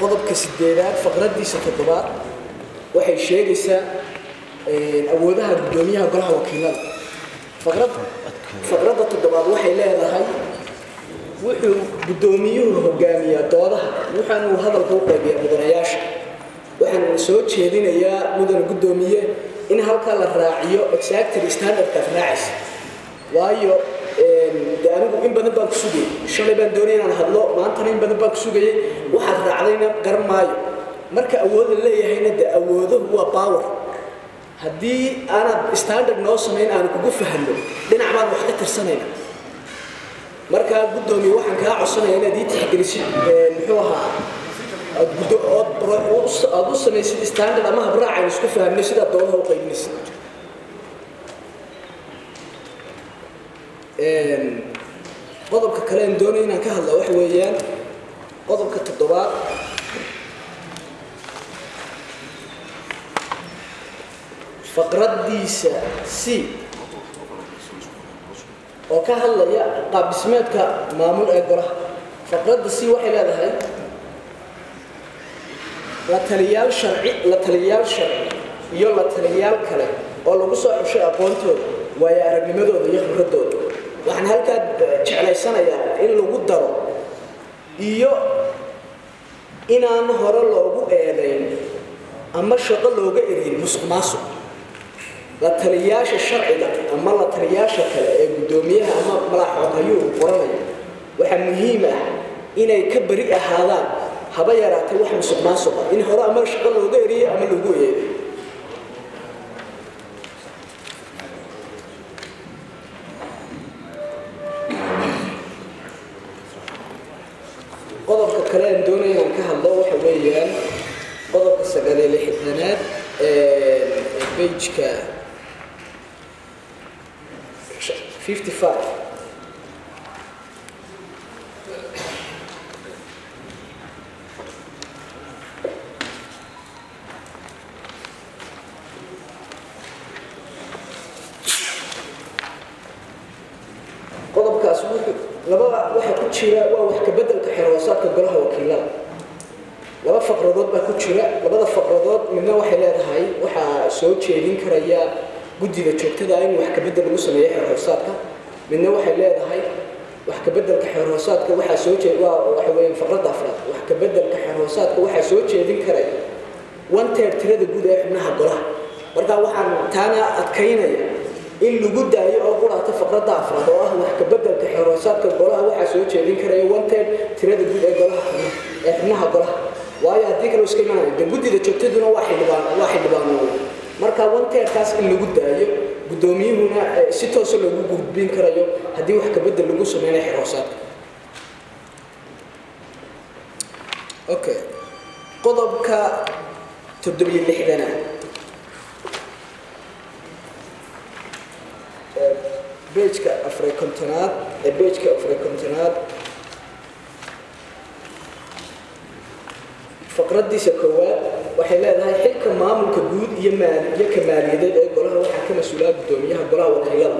qodobka 8aad faqradiisa 7aad waxay sheegaysaa awoodaha gudoomiyaha golaha wakiilada faqradda 7aad waxay leedahay wuxuu gudoomiyuhu hogaamiyaa doodaha waxaan uu hadalka u qeybiyaa mudanayaasha waxaan soo jeedinayaa mudan gudoomiye in halka la raaciyo exactly standard-ka raacaysa waayo دائماً إن بدن بنك سوقي، شلون بدورين أنا هلا ما أنتني بدن بنك سوقي، واحد علينا قرن مايو، مركز أول اللي يهينا ده أوله هو باور، هدي أنا استاندرد ناس مين أنا كوقف هلا، لين عمل واحد 3 سنين، مركز قدامي واحد كاع السنة هنا دي تحجريش محوها، أدوس من استاندرد أما هبراعي نسكفها من سيدا دولها وقيم نسيت. قضب كلام دوني إن كهلا وحويان قضب كتطباق فقرة ديسة سي وكهلا يا قاب اسمات كمامور أجره فقرة سي وحلا ذهي لتليال شرعي لتليال شرعي يلا لتليال كلام والله بس أشياء أبونتو ويا رجل مدود يخبر الدود وأنا هالكاد على سنة يا إن لو قدروا إيو إن أنا هرا لو قاعدين أما الشغل لو قاعدين مسقماسو لا ترياش الشرعي ده أما لا ترياش الدوميها أما ملاح عطيوه قرني وحن مهمة إن يكبر هذا هبايا راتي وحن مسقماسو إن هرا أما الشغل لو قاعدين أما لو قاعدين قضبك كلام دوني وكه الله حويان قضبك السجالي لحدنات بيج ك 55 قضبك أسموك لبا واحد كتشيرة واحد كبدل كحراسات كجرها وكيلها لبا فقرات بقى كتشيرة لبا فقرات منها واحد لا هاي واحد سويت شيلين كريا جدي بتشوفت دايم واحد كبدل نص مية حراساتها منها واحد لا هاي واحد كبدل كحراسات كواحد سويت واحد وين فقرات أفراد واحد كبدل كحراسات كواحد سويت شيلين كريا وانت ترد الجودة منها جرها برضه واحد تانا أتكينا إن لوجود ده يقول أتفق رد عفرة دواه وحكي بدل كحراسات كبرها وحسويت شيلين كرايو وانتر تريد الجود أي جرها إحناها جرها ويا هديك لو سكينا الجود ده تشتدنا واحد بان مركا وانتر كاس إن لوجود ده قدامي هنا 6 سنين لوجود بين كرايو هدي وحكي بدل لوجود سمينا حراسات أوكي قضب كا تبدي اللي حدنا بيجك أفريقيا بيجك أفريقيا فقرة دي سكوا وحلا هاي حكم معامل كجود يمال يكمال يدل يقولها وحكم مسؤولات الدومية هقولها وقيلا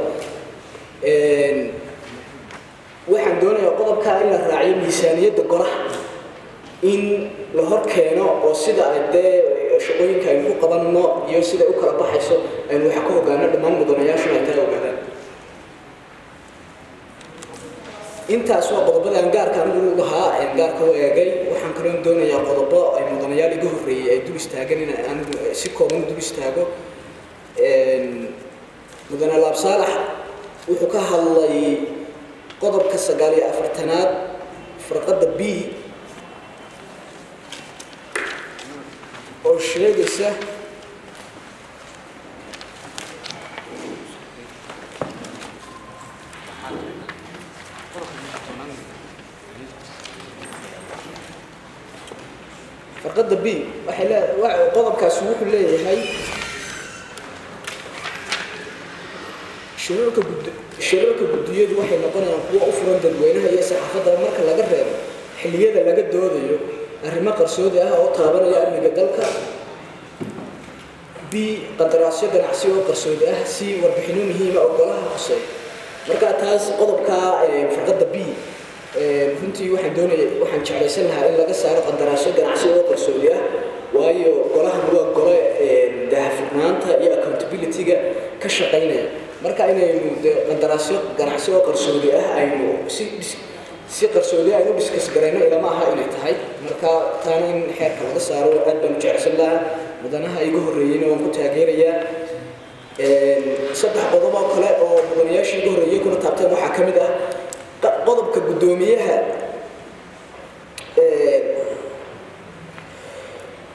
واحد دونا يقضب كائن الراعي لسانية الجرح إن لهر كانوا وصدق عدة شقوين كانوا قبلنا يصدق أكره بحسه إنه حكوه جانا دمان مدنياش نتلاقى أنت أسوأ قضبة أنقار كانوا لها أنقار كوا يجي وحن كلهم دون يا قضبة أي مدنيالي جهري يدوب استاجنين أنا سكومون دوب استاجو مدن الله بصالح وحكاها الله قضب كسجالي أفرتناد فرقد بي أو شيء جسه فقد بي وحلا وقضب كاسوق اللي هي شركة بديد وحي نقولنا قوة أفراد الوينها هي صحافة المركز لا جرب حلية لا جد هذا الرمق السوداء أو طابنا يا أمي جدلك بي قد رأسي جناسي وقرسوداء سي وربحنون هي ما أقولها حسين مركز هذا قضب كا فقد بي runtii waxaan doonayaa waxaan jeclaysan lahaa in laga saaro qandaraasyo ganacsi oo qarsoodiya waayo golahan waa gole daahfurnaanta iyo accountability-ga ka shaqeynaya marka inaynu qandaraasyo ganacsi oo qarsoodiya aynu si qarsoodiya aynu discuss gareyno ilaa ma aha inay tahay marka taan in heerka laga saaro aad baan jeclaysan lahaa mudanaha igu horeeyeen oo ku taageeraya saddex qodob oo kale oo mudanayaasha igu horeeyay kuna taabtay waxa kamid ah قضب كقدوميها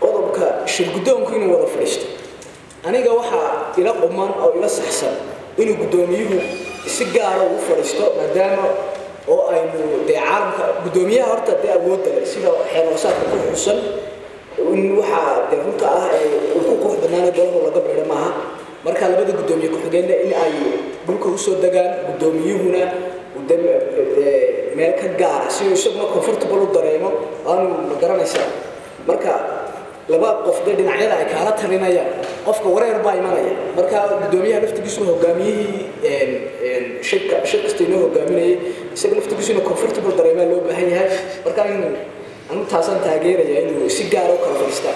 قضب كش القدوم كينو ولا فرشته أنا جا واحد إلى قمان أو إلى سحسن إنه قدوميه السجارة وفرشته ما دام أو إنه دعارم قدوميه هرت ده أبود سيدا حراسات كحسن وإنه واحد دهون تاع وكوكو بنانا جوه ولا قبل معها مركز لبده قدوميه كحجنا إن أي بلكو سود دجال قدوميه هنا ودم مالك جارة سوي شغل كونفورتبل ودريمه أنا مقرن إسحاق مركا لبا قف ده نعير على كهارتها لنا يا قف ورا أربعين منا يا مركا دوميها نفت بيسون هجامي شركة استينو هجامي سبب نفت بيسون كونفورتبل دريمه لو بهنيها مركا إنه أنا تحسن تاجر يا إنه سيجارة وكافيستا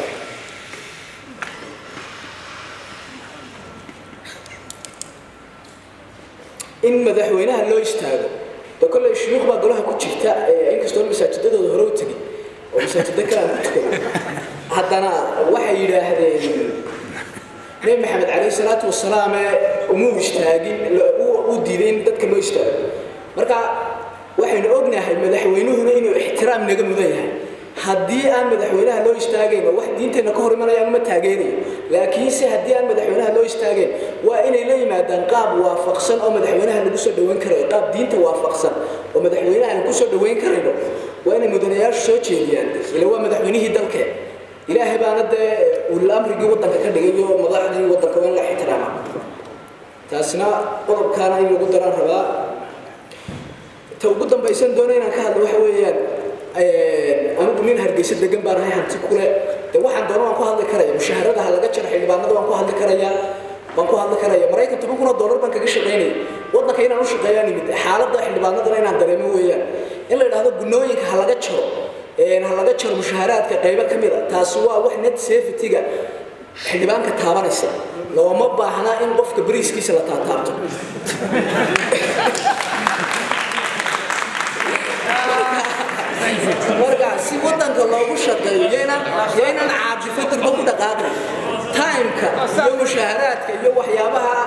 إن مدحوينها لو يشتاقوا، ده كل الشيوخ ما قالوها كنت شتاء إنك استول مساجدة ظهروا تجي، ومساجدة كلام تقول، حتى أنا وحي إلى هذا النبي محمد عليه الصلاة والسلام ومو يشتاقين، ودينين ده كله يشتاق، مركع وحي نقولنا مدحوينه إنه احترام نجم ذيها، هدي أن مدحوينها لو يشتاقين، واحد دين تنكهر من أيام متهاجرين. لكن سي هدي ان مدحوينها لو استاغين وا اني لا يمادان قاب وافقسن او مدحوينها lagu soo dhaweyn karo qaab diinta waafaqsan oo madaxweynaha lagu soo dhaweyn karo waa inay mudanayaashu soo jeediyaan ila waa madaxweynihii dalka ilaahay baana dee uu laamrigi wadanka ka dhigayo madaxdii wadanka oo la ixtiraamo taasina qodobkaana in lagu daran rabaa ta ugu dambaysan doona inaan ka hadlo waxa weeyaan أنا أقول لك أن هذا المشروع هو أن هذا المشروع هو أن هذا المشروع هو أن هذا المشروع هو أن هذا المشروع هو أن هذا المشروع هو أن هذا المشروع هو أن هذا المشروع هو أن هذا المشروع إن هذا المشروع هو أن هذا المشروع هو أن هذا المشروع هو أن مرجع سيودان كلامه شقي ينا العاجفة تبغون تقابل تايم كا يوم شهرات كا يوم وحيابها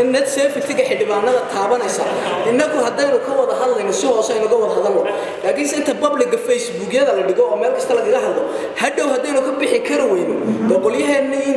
النت سيف تيجي حدبانا تعبان إسحاق إنكوا هداينو كوا ده هذا نسوا وصاينو كوا هذا الله لكن أنت بابلك فيسبوك يلا اللي جو أمريكا استلقى هذا هداو هداينو كبيح كروينو تقوليها إني